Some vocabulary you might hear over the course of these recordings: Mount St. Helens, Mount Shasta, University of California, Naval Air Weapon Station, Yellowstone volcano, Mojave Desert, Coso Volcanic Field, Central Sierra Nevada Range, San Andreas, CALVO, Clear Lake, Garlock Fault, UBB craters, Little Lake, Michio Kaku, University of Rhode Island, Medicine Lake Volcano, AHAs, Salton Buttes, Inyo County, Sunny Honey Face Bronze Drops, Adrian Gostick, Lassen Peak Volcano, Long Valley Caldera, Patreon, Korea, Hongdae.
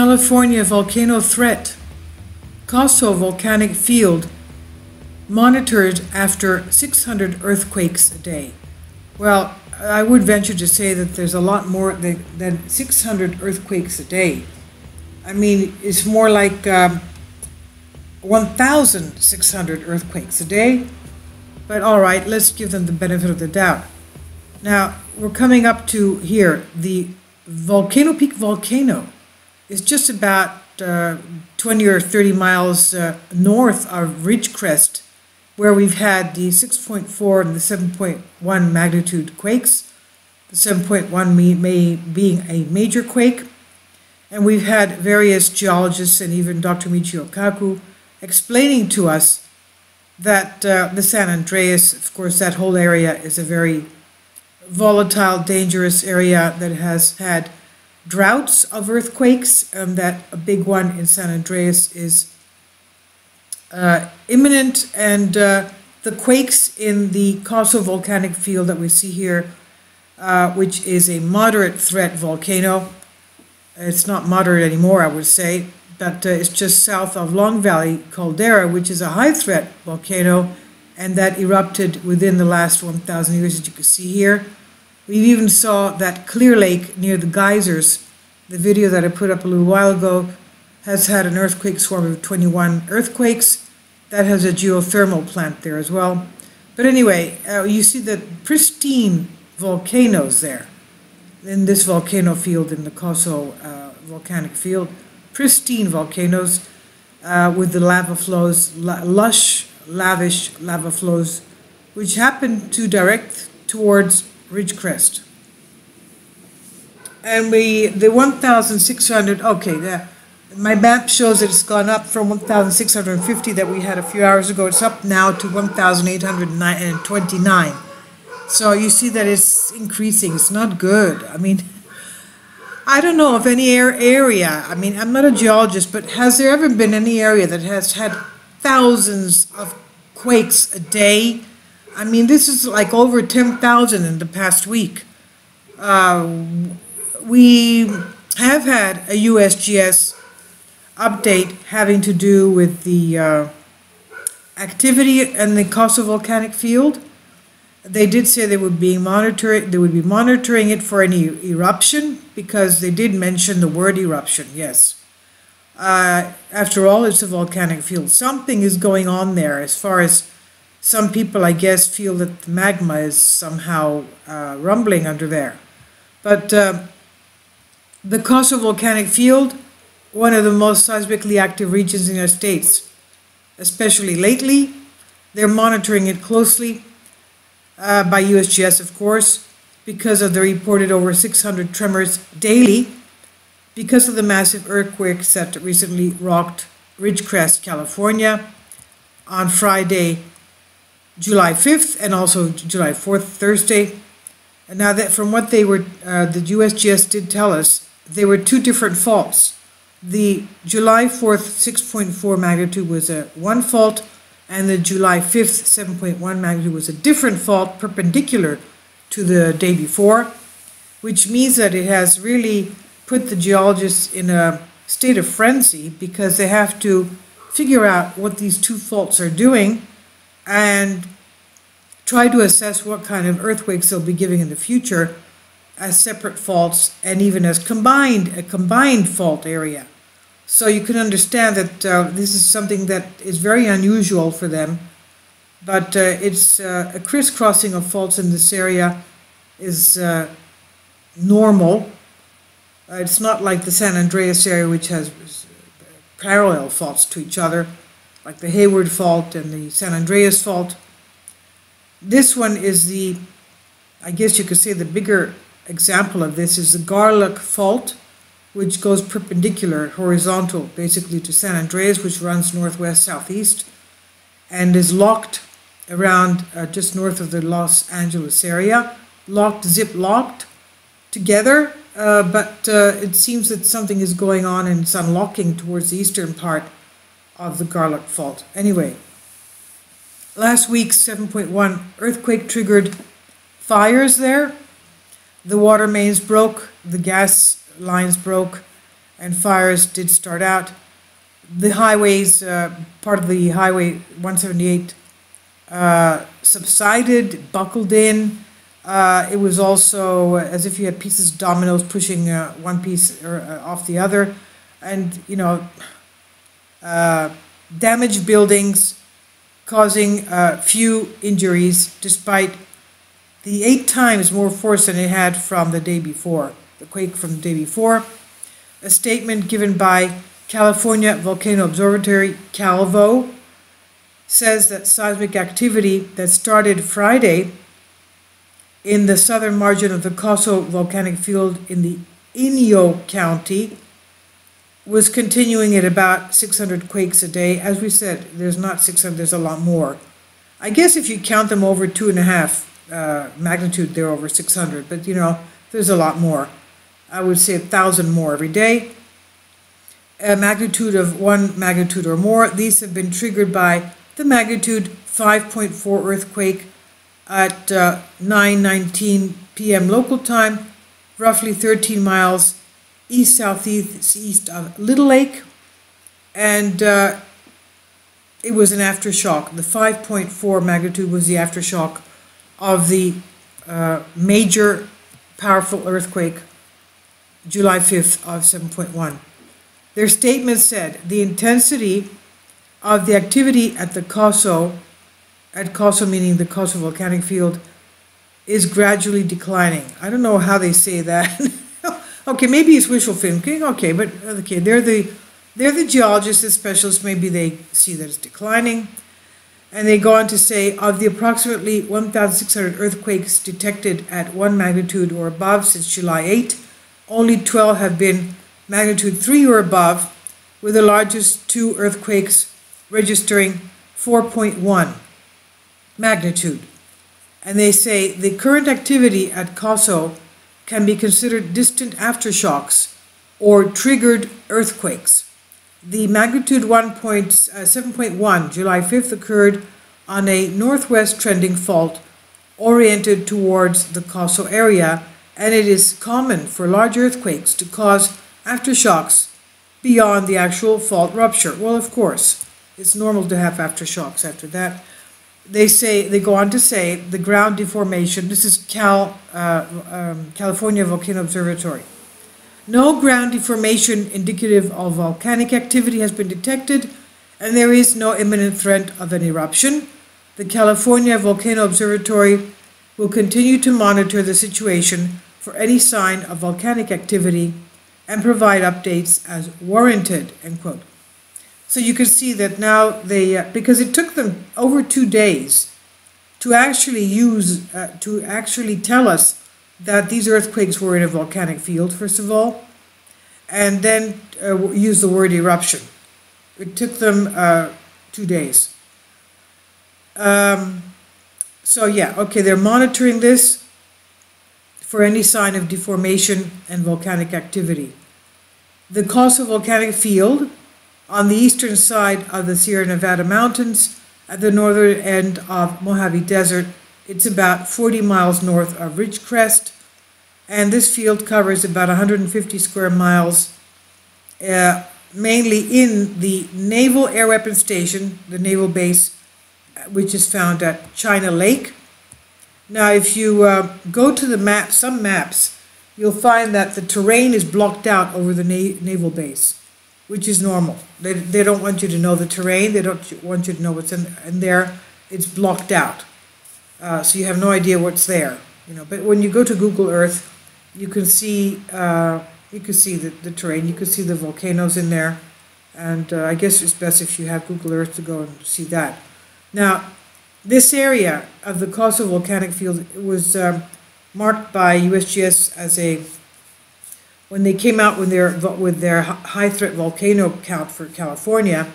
California volcano threat. Coso Volcanic Field monitored after 600 earthquakes a day. Well, I would venture to say that there's a lot more than 600 earthquakes a day. I mean, it's more like 1,600 earthquakes a day. But all right, let's give them the benefit of the doubt. Now, we're coming up to here. The Volcano Peak Volcano is just about 20 or 30 miles north of Ridgecrest, where we've had the 6.4 and the 7.1 magnitude quakes, the 7.1 may being a major quake. And we've had various geologists and even Dr. Michio Kaku explaining to us that the San Andreas, of course, that whole area is a very volatile, dangerous area that has had droughts of earthquakes, and that a big one in San Andreas is imminent, and the quakes in the Coso Volcanic Field that we see here, which is a moderate threat volcano. It's not moderate anymore, I would say, but it's just south of Long Valley Caldera, which is a high threat volcano, and that erupted within the last 1,000 years, as you can see here. We even saw that Clear Lake near the geysers, the video that I put up a little while ago, has had an earthquake swarm of 21 earthquakes. That has a geothermal plant there as well. But anyway, you see the pristine volcanoes there in this volcano field, in the Coso Volcanic Field. Pristine volcanoes with the lava flows, lush, lavish lava flows, which happen to direct towards Ridgecrest. And the 1,600, okay, my map shows that it's gone up from 1,650 that we had a few hours ago. It's up now to 1,829. So you see that it's increasing. It's not good. I mean, I don't know of any area. I mean, I'm not a geologist, but has there ever been any area that has had thousands of quakes a day? I mean, this is like over 10,000 in the past week. We have had a USGS update having to do with the activity in the Coso Volcanic Field. They did say they would be monitoring it for any eruption, because they did mention the word eruption, yes. After all, it's a volcanic field. Something is going on there, as far as some people, I guess, feel that the magma is somehow rumbling under there. But the Coso Volcanic Field, one of the most seismically active regions in the United States, especially lately. They're monitoring it closely by USGS, of course, because of the reported over 600 tremors daily, because of the massive earthquakes that recently rocked Ridgecrest, California, on Friday, July 5th, and also July 4th, Thursday. And now that from what they were, the USGS did tell us, there were two different faults. The July 4th 6.4 magnitude was one fault, and the July 5th 7.1 magnitude was a different fault, perpendicular to the day before, which means that it has really put the geologists in a state of frenzy, because they have to figure out what these two faults are doing and try to assess what kind of earthquakes they'll be giving in the future as separate faults, and even as a combined fault area. So you can understand that this is something that is very unusual for them, but it's a crisscrossing of faults in this area is normal. It's not like the San Andreas area, which has parallel faults to each other, like the Hayward Fault and the San Andreas Fault. This one is the, I guess you could say the bigger example of this is the Garlock Fault, which goes perpendicular, horizontal, basically to San Andreas, which runs northwest-southeast and is locked around just north of the Los Angeles area, zip-locked together, but it seems that something is going on and it's unlocking towards the eastern part of the Garlock Fault. Anyway, last week's 7.1 earthquake triggered fires there. The water mains broke, the gas lines broke, and fires did start out. The highways, part of the highway 178 subsided, buckled in. It was also as if you had pieces, dominoes pushing one piece off the other, and you know, damaged buildings, causing few injuries despite the 8 times more force than it had from the day before, the quake from the day before. A statement given by California Volcano Observatory, CALVO, says that seismic activity that started Friday in the southern margin of the Coso Volcanic Field in the Inyo County was continuing at about 600 quakes a day. As we said, there's not 600, there's a lot more. I guess if you count them over 2.5 magnitude, they're over 600, but you know, there's a lot more. I would say 1,000 more every day. A magnitude of 1 magnitude or more. These have been triggered by the magnitude 5.4 earthquake at 9:19 p.m. local time, roughly 13 miles east-southeast of Little Lake, and it was an aftershock. The 5.4 magnitude was the aftershock of the major powerful earthquake, July 5th of 7.1. Their statement said the intensity of the activity at the Coso, meaning the Coso Volcanic Field, is gradually declining. I don't know how they say that. Okay, maybe it's wishful thinking. Okay, but okay, they're the geologists and specialists. Maybe they see that it's declining, and they go on to say of the approximately 1,600 earthquakes detected at 1 magnitude or above since July 8, only 12 have been magnitude 3 or above, with the largest 2 earthquakes registering 4.1 magnitude. And they say the current activity at Coso can be considered distant aftershocks or triggered earthquakes. The magnitude 7.1 July 5th occurred on a northwest trending fault oriented towards the Coso area, and it is common for large earthquakes to cause aftershocks beyond the actual fault rupture. Well, of course, it's normal to have aftershocks after that. They say, they go on to say, the ground deformation, this is California Volcano Observatory. No ground deformation indicative of volcanic activity has been detected, and there is no imminent threat of an eruption. The California Volcano Observatory will continue to monitor the situation for any sign of volcanic activity and provide updates as warranted, end quote. So you can see that now they, because it took them over 2 days to actually tell us that these earthquakes were in a volcanic field, first of all, and then use the word eruption. It took them 2 days. So yeah, okay, they're monitoring this for any sign of deformation and volcanic activity. The Coso Volcanic Field, on the eastern side of the Sierra Nevada Mountains, at the northern end of Mojave Desert, it's about 40 miles north of Ridgecrest, and this field covers about 150 square miles, mainly in the Naval Air Weapon Station, the naval base, which is found at China Lake. Now, if you go to the map, some maps, you'll find that the terrain is blocked out over the naval base, which is normal. They don't want you to know the terrain. They don't want you to know what's in there. It's blocked out. So you have no idea what's there. You know. But when you go to Google Earth, you can see the terrain. You can see the volcanoes in there. And I guess it's best if you have Google Earth to go and see that. Now, this area of the Coso Volcanic Field was marked by USGS as a, when they came out with their high-threat volcano count for California,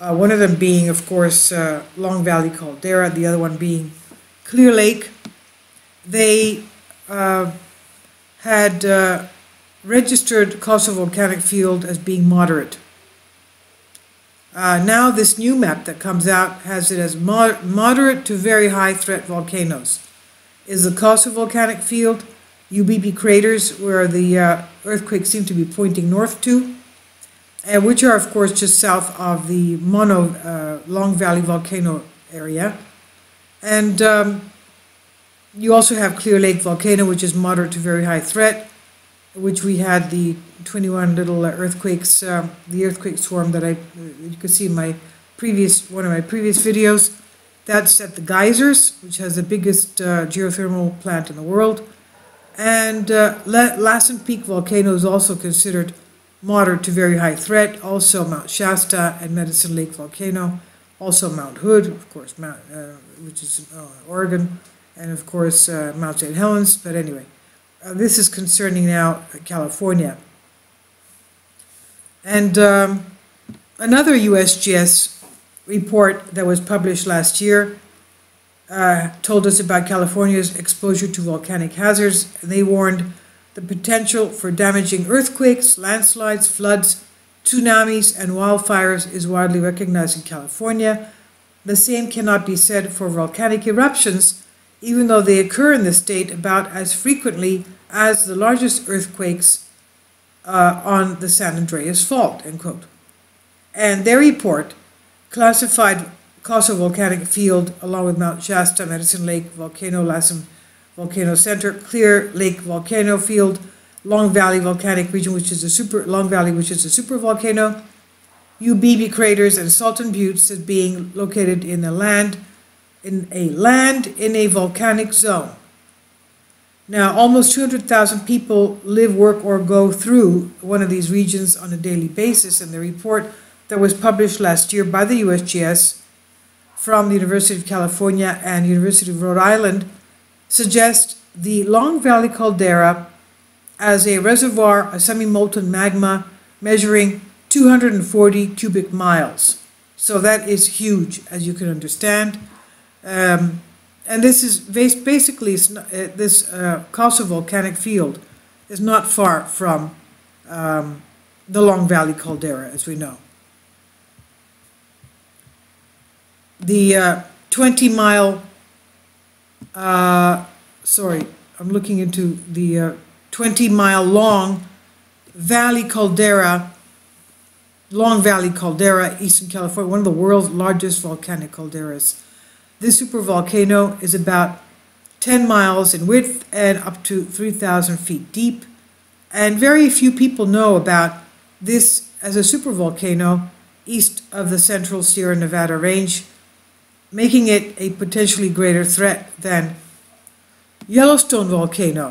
one of them being, of course, Long Valley Caldera, the other one being Clear Lake, they had registered Coso Volcanic Field as being moderate. Now this new map that comes out has it as moderate to very high-threat volcanoes. Is the Coso Volcanic Field UBB craters, where the earthquakes seem to be pointing north to, and which are, of course, just south of the Mono Long Valley Volcano area. And you also have Clear Lake Volcano, which is moderate to very high threat, which we had the 21 little earthquakes, the earthquake swarm that you could see in my previous, one of my previous videos. That's at the Geysers, which has the biggest geothermal plant in the world. And Lassen Peak Volcano is also considered moderate to very high threat. Also Mount Shasta and Medicine Lake Volcano. Also Mount Hood, of course, which is in Oregon. And of course Mount St. Helens. But anyway, this is concerning now California. And another USGS report that was published last year told us about California's exposure to volcanic hazards. They warned the potential for damaging earthquakes, landslides, floods, tsunamis, and wildfires is widely recognized in California. The same cannot be said for volcanic eruptions, even though they occur in the state about as frequently as the largest earthquakes on the San Andreas Fault, end quote. And their report classified Coso Volcanic Field, along with Mount Shasta, Medicine Lake Volcano, Lassen Volcano Center, Clear Lake Volcano Field, Long Valley Volcanic Region, which is a supervolcano, UBB craters and Salton Buttes as being located in a volcanic zone. Now, almost 200,000 people live, work, or go through one of these regions on a daily basis, and the report that was published last year by the USGS from the University of California and University of Rhode Island suggests the Long Valley Caldera as a reservoir of semi-molten magma measuring 240 cubic miles. So that is huge, as you can understand. And this is basically, this Coso Volcanic Field is not far from the Long Valley Caldera, as we know. The 20 mile long valley caldera, Long Valley Caldera, Eastern California, one of the world's largest volcanic calderas. This supervolcano is about 10 miles in width and up to 3,000 feet deep. And very few people know about this as a supervolcano east of the Central Sierra Nevada Range, making it a potentially greater threat than Yellowstone volcano.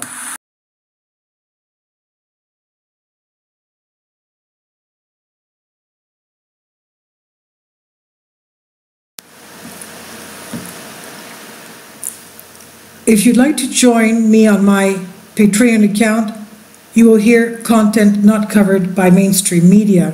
If you'd like to join me on my Patreon account, you will hear content not covered by mainstream media.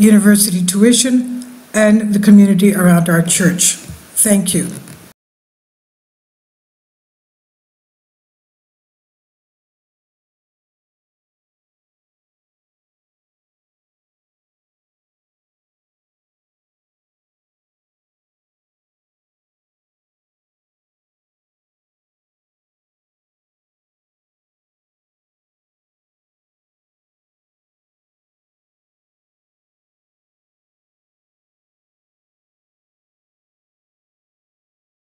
university tuition and the community around our church. Thank you.